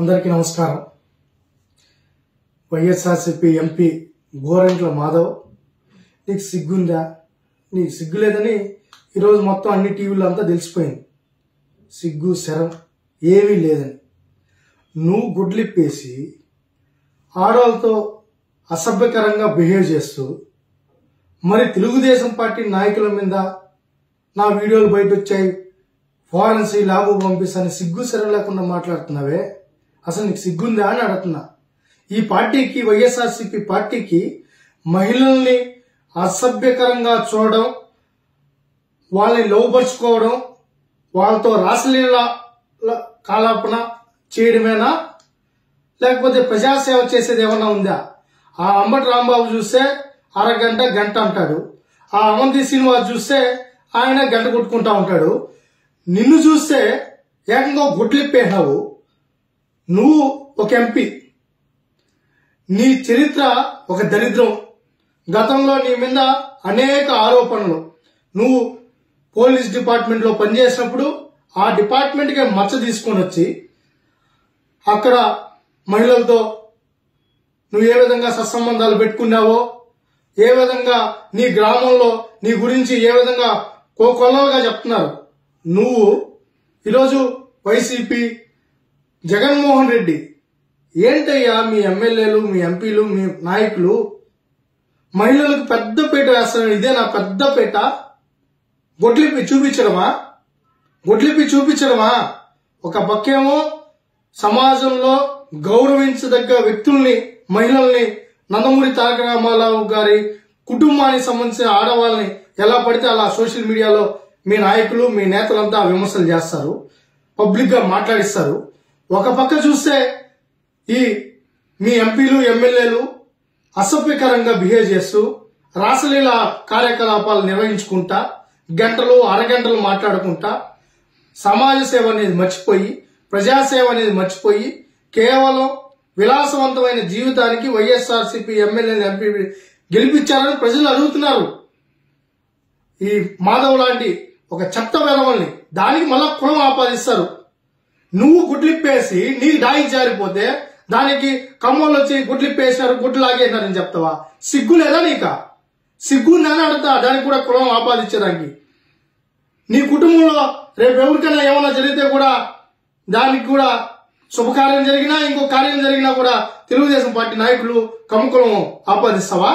అందరికీ నమస్కారం. వైఎస్ఆర్సీపీ ఎంపీ గోరంట్ల మాధవ్, నీకు సిగ్గుందా? నీకు సిగ్గు లేదని ఈరోజు మొత్తం అన్ని టీవీలు అంతా తెలిసిపోయింది. సిగ్గు శరం ఏమీ లేదని నువ్వు గుడ్లిప్పేసి ఆడవాళ్ళతో అసభ్యకరంగా బిహేవ్ చేస్తూ, మరి తెలుగుదేశం పార్టీ నాయకుల మీద నా వీడియోలు బయట వచ్చాయి, ఫారెన్సీ లాభం పంపిస్తాను, సిగ్గు శరం లేకుండా మాట్లాడుతున్నావే, అసలు నీకు సిగ్గుందా అని అడుగుతున్నా. ఈ పార్టీకి, వైఎస్ఆర్సీపీ పార్టీకి మహిళల్ని అసభ్యకరంగా చూడడం, వాళ్ళని లోపరుచుకోవడం, వాళ్ళతో రాసలీల కాలాపన చేయడమేనా? లేకపోతే ప్రజాసేవ చేసేది ఏమన్నా ఉందా? ఆ అంబటి రాంబాబు చూస్తే అరగంట గంట అంటాడు, ఆ అవంతి శ్రీనివాస్ చూస్తే ఆయన గంట కొట్టుకుంటా ఉంటాడు, నిన్ను చూస్తే ఏకంగా గుడ్లిప్పేసావు. నువ్వు ఒక ఎంపీ, నీ చరిత్ర ఒక దరిద్రం. గతంలో నీ మీద అనేక ఆరోపణలు, నువ్వు పోలీస్ డిపార్ట్మెంట్లో పనిచేసినప్పుడు ఆ డిపార్ట్మెంట్కే మచ్చ తీసుకొని వచ్చి అక్కడ మహిళలతో నువ్వు ఏ విధంగా సత్సంబంధాలు పెట్టుకున్నావో, ఏ విధంగా నీ గ్రామంలో నీ గురించి ఏ విధంగా కోకొల్లలుగా చెప్తున్నారు. నువ్వు ఈరోజు వైసీపీ జగన్మోహన్ రెడ్డి ఏంటయ్యా, మీ ఎమ్మెల్యేలు, మీ ఎంపీలు, మీ నాయకులు మహిళలకు పెద్దపీట వేస్తాను, ఇదే నా పెద్దపీట, గొడ్లిప్పి చూపించడమా? గొడ్లిప్పి చూపించడమా? ఒక పక్కేమో సమాజంలో గౌరవించదగ్గ వ్యక్తుల్ని, మహిళల్ని, నందమూరి తారక రామారావు గారి కుటుంబానికి సంబంధించిన ఆడవాళ్ళని ఎలా పడితే అలా సోషల్ మీడియాలో మీ నాయకులు, మీ నేతలంతా విమర్శలు చేస్తారు, పబ్లిక్ గా మాట్లాడిస్తారు. ఒక పక్క చూస్తే ఈ మీ ఎంపీలు, ఎమ్మెల్యేలు అసభ్యకరంగా బిహేవ్ చేస్తూ రాసలీల కార్యకలాపాలు నిర్వహించుకుంటా, గంటలు అరగంటలు మాట్లాడుకుంటా, సమాజ సేవ అనేది మర్చిపోయి, ప్రజాసేవ అనేది మర్చిపోయి, కేవలం విలాసవంతమైన జీవితానికి వైఎస్ఆర్సీపీ ఎమ్మెల్యేలు, ఎంపీ గెలిపించాలని ప్రజలు అడుగుతున్నారు. ఈ మాధవ్ లాంటి ఒక చెత్త వెలవల్ని, దానికి మళ్ళా కులం ఆపాదిస్తారు. నువ్వు గుడ్లిప్పేసి నీ దాయి జారిపోతే దానికి కమ్మలు వచ్చి గుడ్లిప్పేసినారు, గుడ్లు లాగేసినారని చెప్తావా? సిగ్గు లేదా నీక? సిగ్గు నేను అడుగుతా, దానికి కూడా కులం ఆపాదించేదానికి. నీ కుటుంబంలో రేపు ఎవరికైనా ఏమైనా జరిగితే కూడా, దానికి కూడా శుభకార్యం జరిగినా, ఇంకో కార్యం జరిగినా కూడా తెలుగుదేశం పార్టీ నాయకులు కమ్ముకులం ఆపాదిస్తావా?